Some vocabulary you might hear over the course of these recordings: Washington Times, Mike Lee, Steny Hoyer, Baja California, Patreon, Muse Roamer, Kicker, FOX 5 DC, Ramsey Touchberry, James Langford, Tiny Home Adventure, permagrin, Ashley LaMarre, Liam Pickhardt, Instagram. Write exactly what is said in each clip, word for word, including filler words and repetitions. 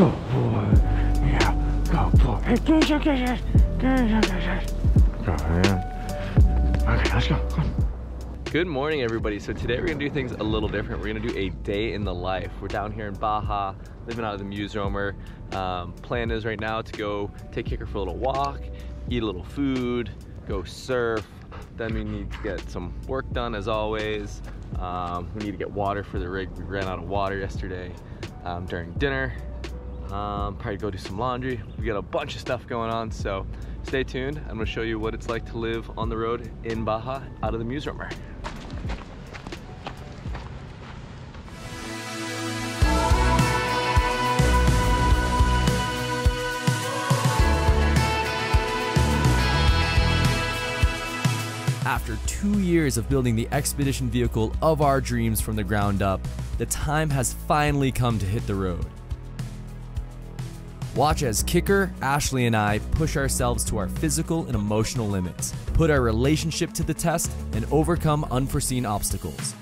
Go boy. Yeah. Go boy. Hey, go, go, go, go, go, go. Go, yeah. Okay, let's go. Come. Good morning, everybody. So today we're gonna do things a little different. We're gonna do a day in the life. We're down here in Baja, living out of the Muse Roamer. Um, plan is right now to go take Kicker for a little walk, eat a little food, go surf. Then we need to get some work done as always. Um, we need to get water for the rig. We ran out of water yesterday um, during dinner. Um, probably go do some laundry. We got a bunch of stuff going on, so stay tuned. I'm gonna show you what it's like to live on the road in Baja out of the Muse Roamer. After two years of building the expedition vehicle of our dreams from the ground up, the time has finally come to hit the road. Watch as Kicker, Ashley, and I push ourselves to our physical and emotional limits, put our relationship to the test, and overcome unforeseen obstacles.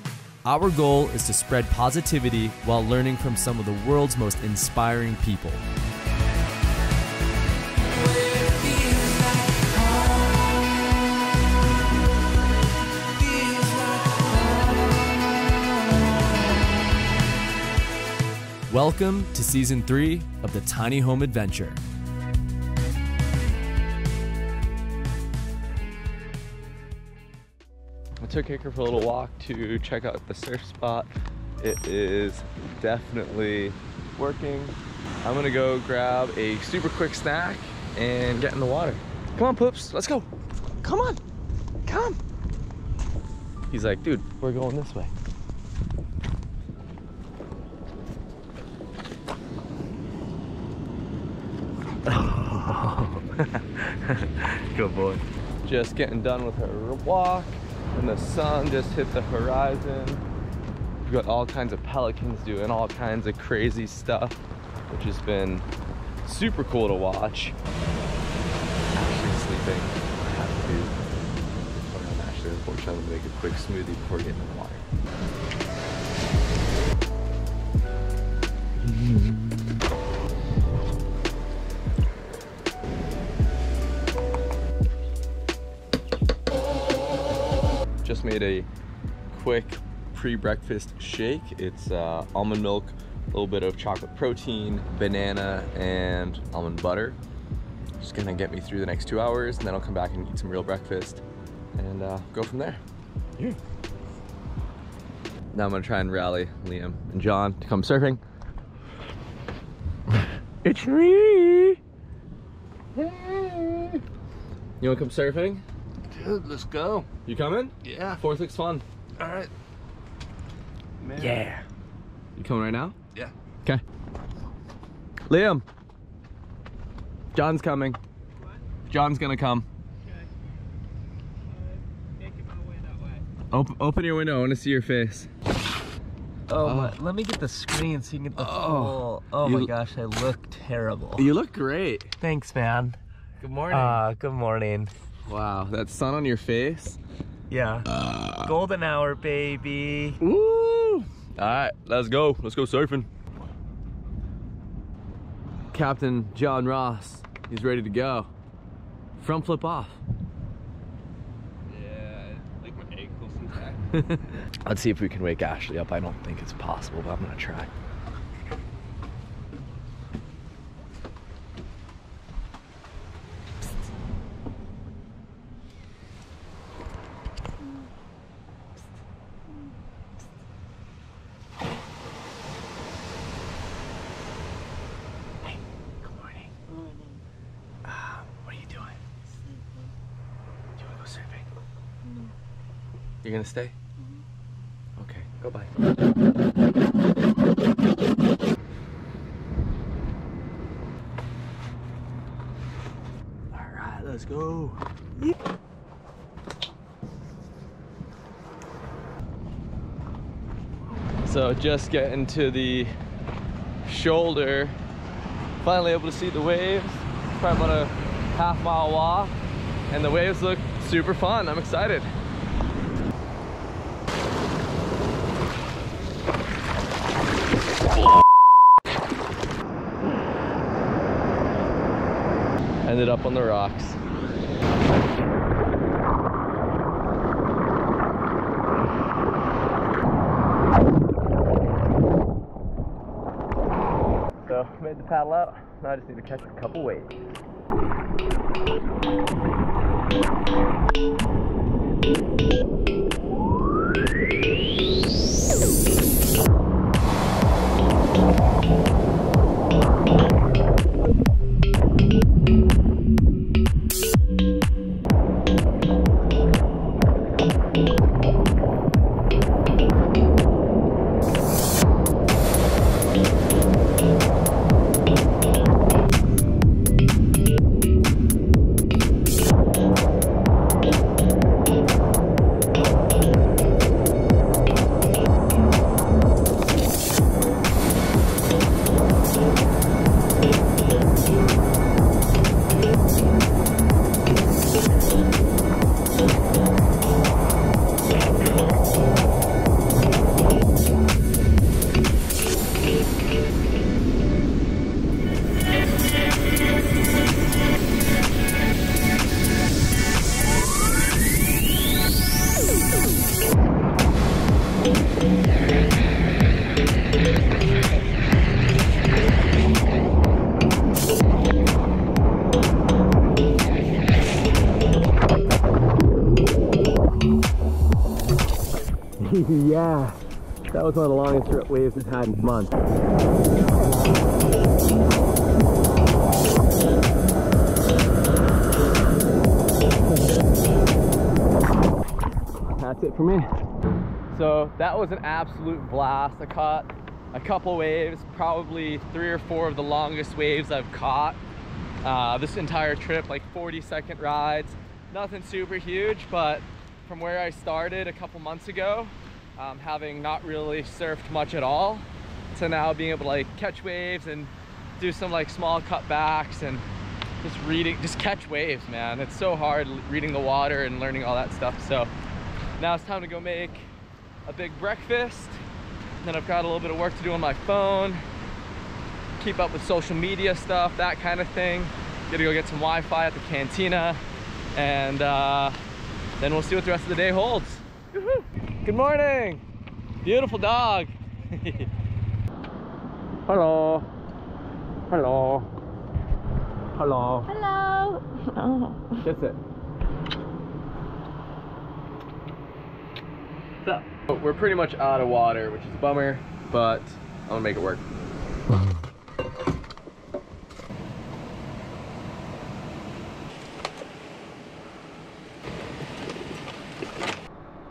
Our goal is to spread positivity while learning from some of the world's most inspiring people. Welcome to season three of the Tiny Home Adventure. I took Kicker for a little walk to check out the surf spot. It is definitely working. I'm gonna go grab a super quick snack and get in the water. Come on, Poops, let's go. Come on, come. He's like, dude, we're going this way. Good boy. Just getting done with her walk, and the sun just hit the horizon. We've got all kinds of pelicans doing all kinds of crazy stuff, which has been super cool to watch. Ashley's sleeping. I have to do around Ashley. Unfortunately, I'm gonna make a quick smoothie before getting in the water. Just made a quick pre-breakfast shake. It's uh, almond milk, a little bit of chocolate protein, banana, and almond butter. Just gonna get me through the next two hours, and then I'll come back and eat some real breakfast and uh, go from there. Yeah. Now I'm gonna try and rally Liam and John to come surfing. It's me! Hey! You wanna come surfing? Dude, let's go. You coming? Yeah. Fourth looks fun. All right. Man. Yeah. You coming right now? Yeah. Okay. Liam. John's coming. What? John's gonna come. Okay. Uh, making my way that way. Open, open your window. I want to see your face. Oh, oh my. Let me get the screen so you can get the full. Oh, oh my gosh, I look terrible. You look great. Thanks, man. Good morning. Uh, good morning. Wow, that sun on your face. Yeah. Uh, Golden hour, baby. Woo! All right, let's go. Let's go surfing. Captain John Ross, he's ready to go. Front flip off. Yeah, I think my ankle's intact. Let's see if we can wake Ashley up. I don't think it's possible, but I'm gonna try. You're gonna stay? Mm-hmm. Okay, go bye. All right, let's go. Yeah. So just getting to the shoulder. Finally able to see the waves. Probably about a half mile walk. And the waves look super fun. I'm excited. Oh, ended up on the rocks. So made the paddle out. Now I just need to catch a couple waves. Yeah, that was one of the longest waves we've had in months. That's it for me. So that was an absolute blast. I caught a couple waves, probably three or four of the longest waves I've caught uh, this entire trip, like forty second rides. Nothing super huge, but from where I started a couple months ago, um, having not really surfed much at all, to now being able to like catch waves and do some like small cutbacks and just reading, just catch waves, man. It's so hard reading the water and learning all that stuff. So now it's time to go make a big breakfast. Then I've got a little bit of work to do on my phone, keep up with social media stuff, that kind of thing. Gotta go get some Wi-Fi at the cantina, and uh, then we'll see what the rest of the day holds. Woo-hoo. Good morning. Beautiful dog. Hello. Hello. Hello. Hello. Oh. That's it. What's up? We're pretty much out of water, which is a bummer, but I'm gonna make it work.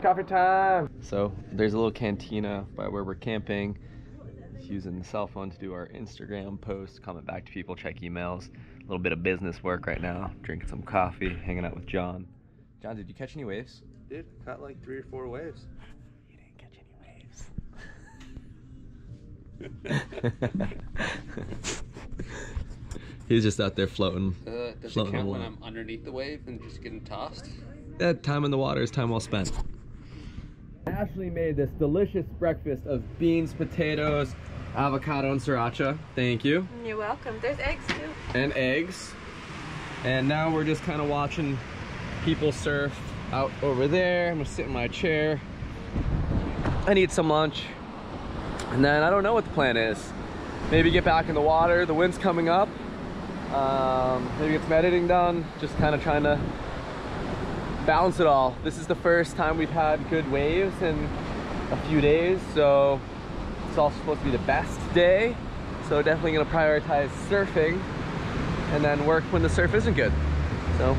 Coffee time. So there's a little cantina by where we're camping. Just using the cell phone to do our Instagram posts, comment back to people, check emails. A little bit of business work right now. Drinking some coffee, hanging out with John. John, did you catch any waves? Dude, caught like three or four waves. You didn't catch any waves. He was just out there floating. Uh, does floating it count when I'm underneath the wave and just getting tossed? That time in the water is time well spent. Ashley made this delicious breakfast of beans, potatoes, avocado, and sriracha. Thank you. You're welcome. There's eggs too. And eggs. And now we're just kind of watching people surf out over there. I'm gonna sit in my chair. I need some lunch. And then I don't know what the plan is. Maybe get back in the water. The wind's coming up. Um, maybe get some editing done. Just kind of trying to balance it all. This is the first time we've had good waves in a few days, so it's also supposed to be the best day. So definitely gonna prioritize surfing and then work when the surf isn't good. So.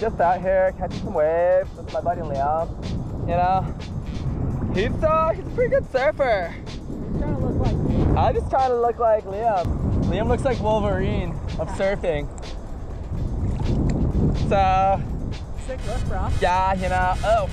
just out here catching some waves with my buddy Liam. You know, he's uh, he's a pretty good surfer. He's trying to look like Liam. I'm just trying to look like Liam. Liam looks like Wolverine of yeah. surfing. So, sick look, bro. Yeah, you know. Oh.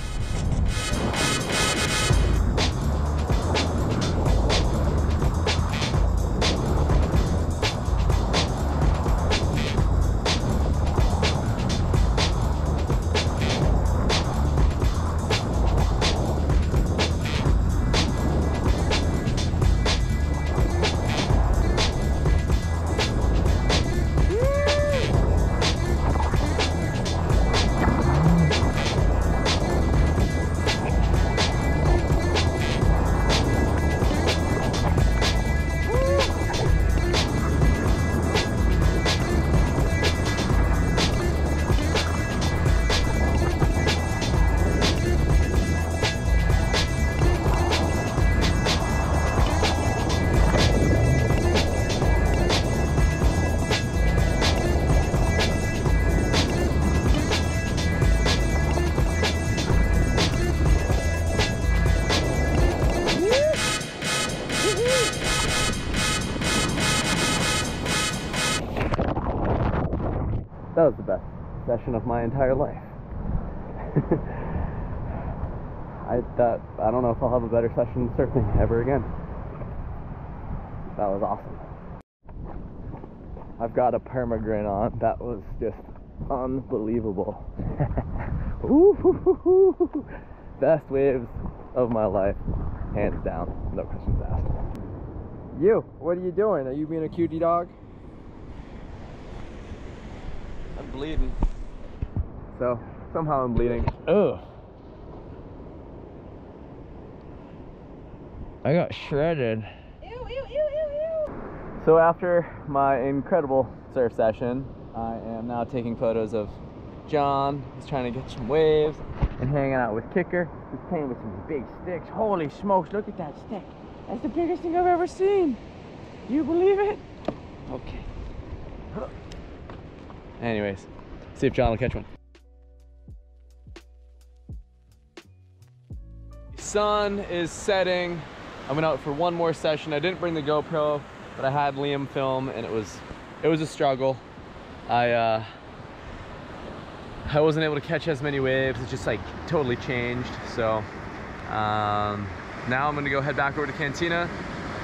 That was the best session of my entire life. I that I don't know if I'll have a better session surfing ever again. That was awesome. I've got a permagrin on. That was just unbelievable. Ooh, best waves of my life, hands down. No questions asked. You, what are you doing? Are you being a cutie dog? I'm bleeding. So, somehow I'm bleeding. Ugh. I got shredded. Ew, ew, ew, ew, ew. So after my incredible surf session, I am now taking photos of John. He's trying to get some waves and hanging out with Kicker. He's playing with some big sticks. Holy smokes, look at that stick. That's the biggest thing I've ever seen. Do you believe it? Okay. Anyways, see if John will catch one. The sun is setting. I went out for one more session. I didn't bring the GoPro, but I had Liam film, and it was it was a struggle. I uh, I wasn't able to catch as many waves. It just like totally changed. So um, now I'm gonna go head back over to Cantina,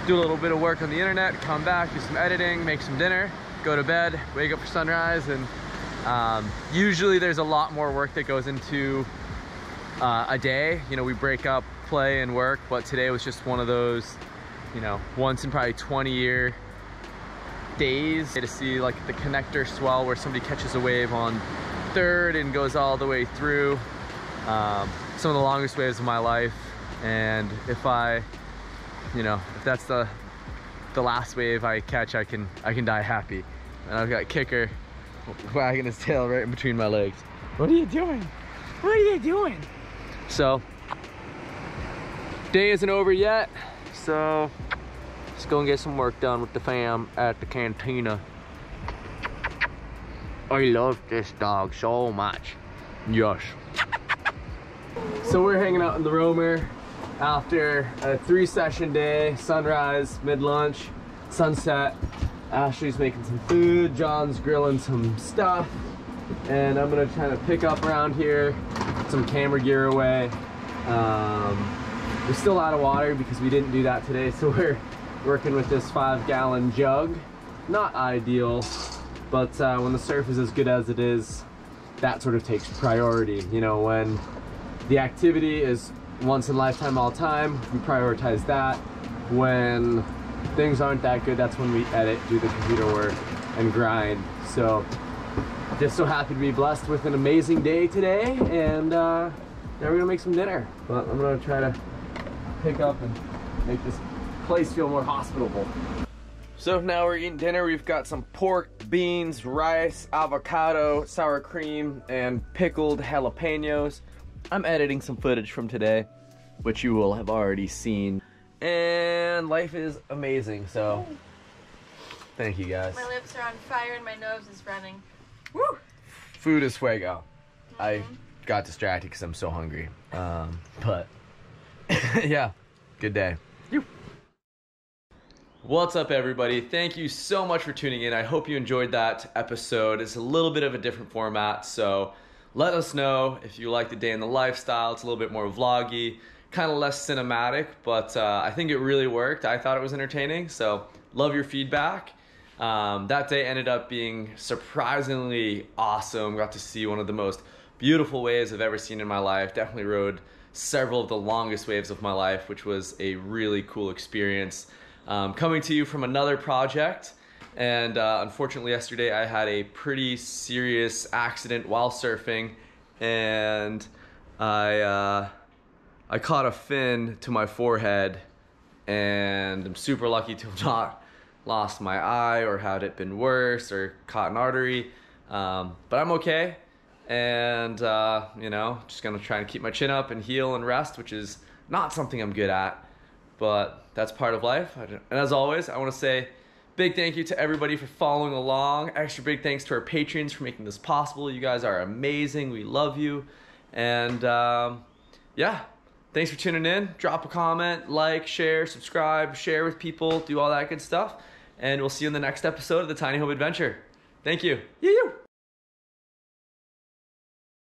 do a little bit of work on the internet, come back, do some editing, make some dinner, go to bed, wake up for sunrise, and um, usually there's a lot more work that goes into uh, a day. You know, we break up play and work, but today was just one of those, you know, once in probably twenty year days to see like the connector swell where somebody catches a wave on third and goes all the way through. Um, some of the longest waves of my life, and if I, you know, if that's the the last wave I catch, I can I can die happy. And I've got Kicker wagging his tail right in between my legs. What are you doing? What are you doing? So, day isn't over yet. So, let's go and get some work done with the fam at the Cantina. I love this dog so much. Yes. So we're hanging out in the Roamer after a three session day. Sunrise, mid-lunch, sunset. Ashley's making some food, John's grilling some stuff, and I'm gonna try to pick up around here, put some camera gear away. Um, we're still out of water because we didn't do that today, so we're working with this five gallon jug. Not ideal, but uh, when the surf is as good as it is, that sort of takes priority. You know, when the activity is once in a lifetime, all time, we prioritize that. When things aren't that good, that's when we edit, do the computer work, and grind. So, just so happy to be blessed with an amazing day today, and uh, now we're gonna make some dinner. But I'm gonna try to pick up and make this place feel more hospitable. So now we're eating dinner. We've got some pork, beans, rice, avocado, sour cream, and pickled jalapenos. I'm editing some footage from today, which you will have already seen. And life is amazing, so thank you guys. My lips are on fire and my nose is running. Woo! Food is fuego. I got distracted because I'm so hungry. Um, but yeah, good day. What's up, everybody? Thank you so much for tuning in. I hope you enjoyed that episode. It's a little bit of a different format, so let us know if you like the day in the lifestyle. It's a little bit more vloggy, kind of less cinematic, but uh, I think it really worked. I thought it was entertaining, so love your feedback. Um, that day ended up being surprisingly awesome. Got to see one of the most beautiful waves I've ever seen in my life. Definitely rode several of the longest waves of my life, which was a really cool experience. Um, coming to you from another project, and uh, unfortunately yesterday I had a pretty serious accident while surfing, and I uh, I caught a fin to my forehead, and I'm super lucky to have not lost my eye or had it been worse or caught an artery, um, but I'm okay, and uh, you know, just gonna try and keep my chin up and heal and rest, which is not something I'm good at, but that's part of life. And as always, I want to say big thank you to everybody for following along. Extra big thanks to our Patreons for making this possible. You guys are amazing. We love you. And um, yeah, thanks for tuning in. Drop a comment, like, share, subscribe, share with people, do all that good stuff. And we'll see you in the next episode of the Tiny Home Adventure. Thank you. Yee-yee.